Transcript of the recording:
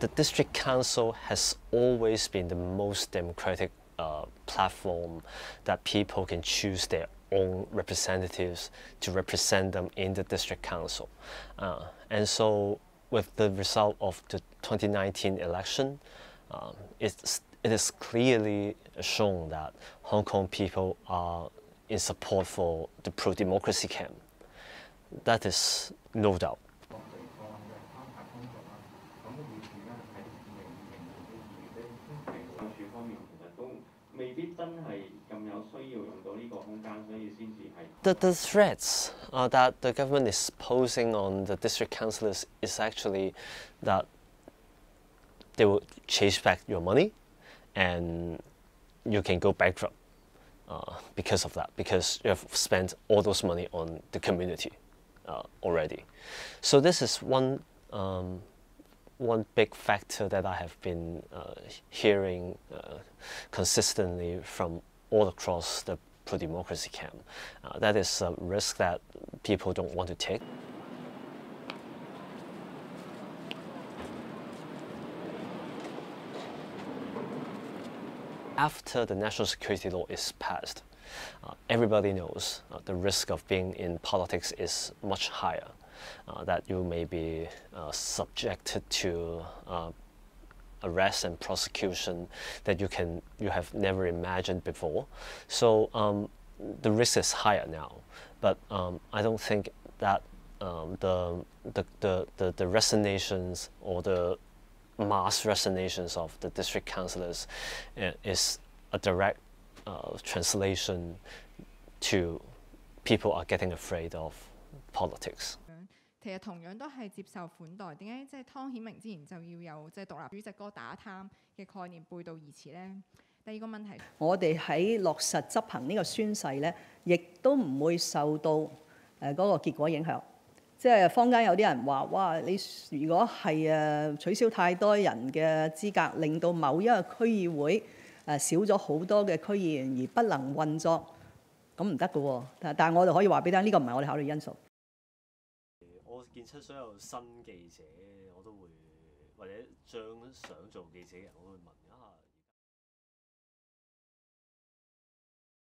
the district council has always been the most democratic platform that people can choose their own representatives to represent them in the district council. And so with the result of the 2019 election, it is clearly shown that Hong Kong people are in support for the pro-democracy camp. That is no doubt. The threats that the government is posing on the district councillors is actually that they will chase back your money and you can go bankrupt because of that, because you have spent all those money on the community already. So this is one big factor that I have been hearing consistently from all across the pro-democracy camp. That is a risk that people don't want to take. After the national security law is passed, everybody knows the risk of being in politics is much higher. That you may be subjected to arrest and prosecution that you have never imagined before. So the risk is higher now, but I don't think that the resignations or the mass resignations of the district councillors is a direct translation to people are getting afraid of politics. 其實同樣都係接受款待，點解即係湯顯明之前就要有即係獨立主席嗰打貪嘅概念背道而馳呢？第二個問題，我哋喺落實執行呢個宣誓咧，亦都唔會受到嗰個結果影響。即係坊間有啲人話：哇，你如果係取消太多人嘅資格，令到某一個區議會少咗好多嘅區議員而不能運作，咁唔得㗎喎。但係我哋可以話俾你聽，呢個唔係我哋考慮因素。 見出所有新記者，我都會或者將想做記者嘅人，我都會問。